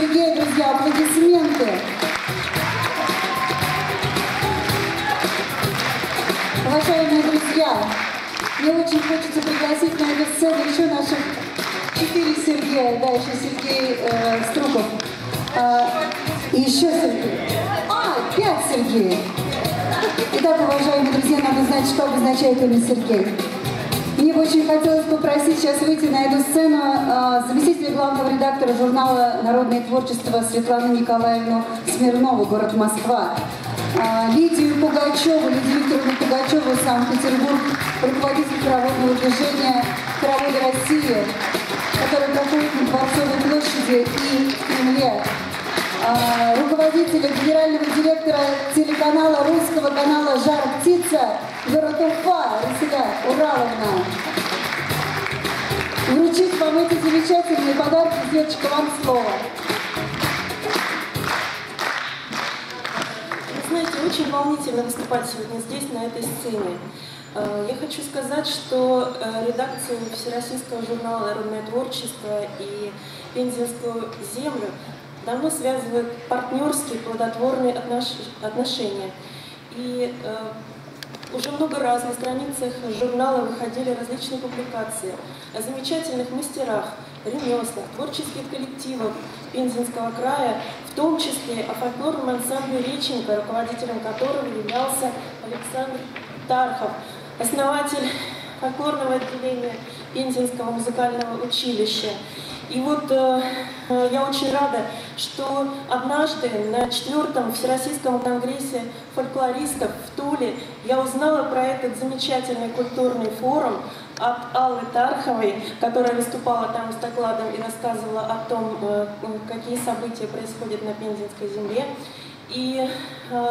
Сергея, друзья, аплодисменты. Уважаемые друзья, мне очень хочется пригласить на эту сцену еще наших 4 Сергея, да, еще Сергей Струков, и еще Сергей, 5 Сергеев. Итак, уважаемые друзья, надо знать, что обозначает имя Сергей. Мне бы очень хотелось попросить сейчас выйти на эту сцену заместителя главного редактора журнала «Народное творчество» Светлану Николаевну Смирнову, город Москва, Лидию Пугачеву, Лидию Викторовну Пугачеву, Санкт-Петербург, руководитель хороводного движения «Хороводы России», который проходит на Дворцовой площади и в Кремле, руководителя генерального директора телеканала, русского канала «Жар-птица» Заратуфа Ураловна. Вручить вам эти замечательные подарки, девочка, вам слово. Вы знаете, очень волнительно выступать сегодня здесь, на этой сцене. Я хочу сказать, что редакцию всероссийского журнала «Народное творчество» и «Пензенскую землю» давно связывают партнерские плодотворные отношения. И уже много раз на страницах журнала выходили различные публикации о замечательных мастерах, ремеслах, творческих коллективов Пензенского края, в том числе о фольклорном ансамбле «Реченька», руководителем которого являлся Александр Тархов, основатель фольклорного отделения Пензенского музыкального училища. И вот я очень рада, что однажды на 4-м Всероссийском конгрессе фольклористов в Туле я узнала про этот замечательный культурный форум от Аллы Тарховой, которая выступала там с докладом и рассказывала о том, какие события происходят на Пензенской земле. И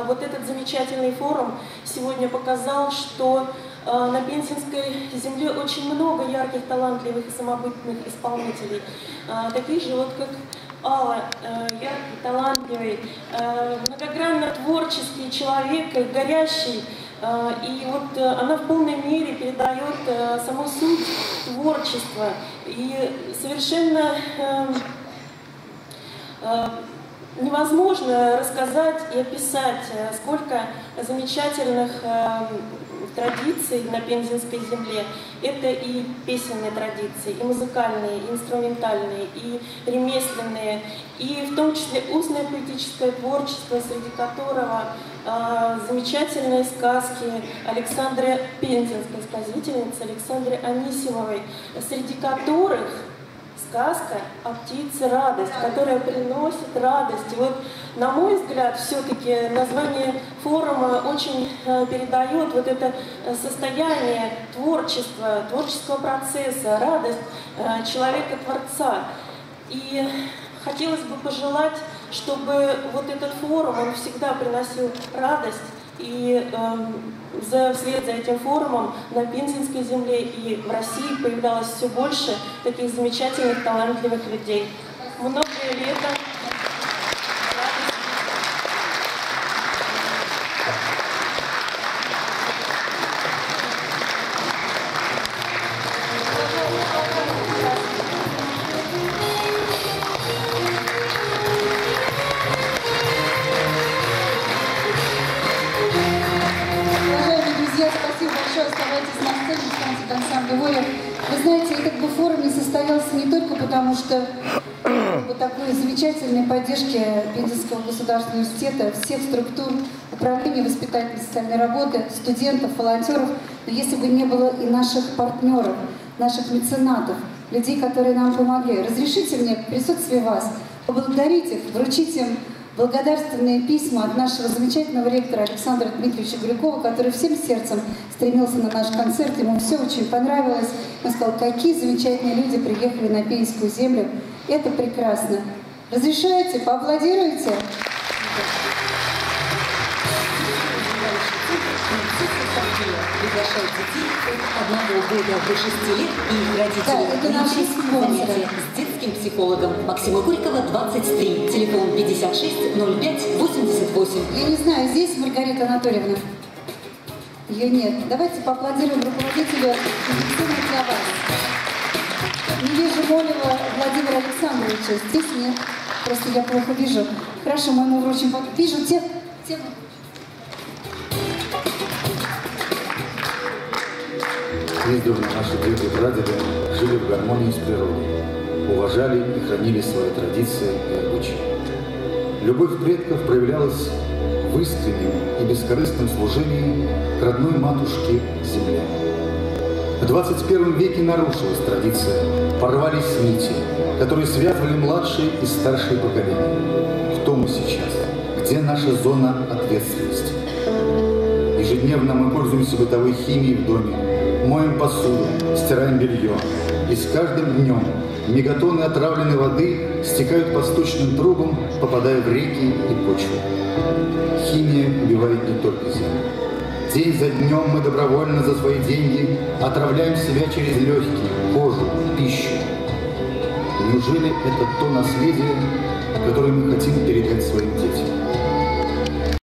вот этот замечательный форум сегодня показал, что на Пензенской земле очень много ярких, талантливых и самобытных исполнителей, таких же вот как Алла, яркий, талантливый, многогранно творческий человек, горящий. И вот она в полной мере передает саму суть творчества и совершенно невозможно рассказать и описать, сколько замечательных традиций на Пензенской земле. Это и песенные традиции, и музыкальные, и инструментальные, и ремесленные, и в том числе устное поэтическое творчество, среди которого замечательные сказки Александры Пензенской, сказительницы Александры Анисимовой, среди которых сказка о птице «Радость», которая приносит радость. И вот, на мой взгляд, все-таки название форума очень передает вот это состояние творчества, творческого процесса, радость человека-творца. И хотелось бы пожелать, чтобы вот этот форум, он всегда приносил радость. И вслед за этим форумом на Пензенской земле и в России появлялось все больше таких замечательных, талантливых людей. Многое лето. Поддержки Пензенского государственного университета, всех структур управления воспитательной социальной работы, студентов, волонтеров. Но если бы не было и наших партнеров, наших меценатов, людей, которые нам помогли. Разрешите мне в присутствии вас поблагодарить их, вручить им благодарственные письма от нашего замечательного ректора Александра Дмитриевича Гулякова, который всем сердцем стремился на наш концерт. Ему все очень понравилось. Он сказал, какие замечательные люди приехали на Пензенскую землю. Это прекрасно. Разрешаете? Поаплодируйте? Да, это наши спонсоры. С детским психологом Максима Курькова, 23. Телефон 56 05 88. Я не знаю, здесь Маргарита Анатольевна? Ее нет. Давайте поаплодируем руководителю инвестиционных для вас. Не вижу Молева Владимира Александровича. Здесь нет. Просто я плохо вижу. Хорошо, мы ему вручим. Вижу тех. Здесь друг наши дети-прадеды жили в гармонии с природой, уважали и хранили свои традиции и обычаи. Любовь предков проявлялась в искреннем и бескорыстном служении к родной матушке земле. В 21 веке нарушилась традиция, порвались нити, которые связывали младшие и старшие поколения. Кто мы сейчас? Где наша зона ответственности? Ежедневно мы пользуемся бытовой химией в доме, моем посуду, стираем белье. И с каждым днем мегатонны отравленной воды стекают по сточным трубам, попадая в реки и почву. Химия убивает не только землю. День за днем мы добровольно за свои деньги отравляем себя через легкие, кожу, пищу. Неужели это то наследие, которое мы хотим передать своим детям?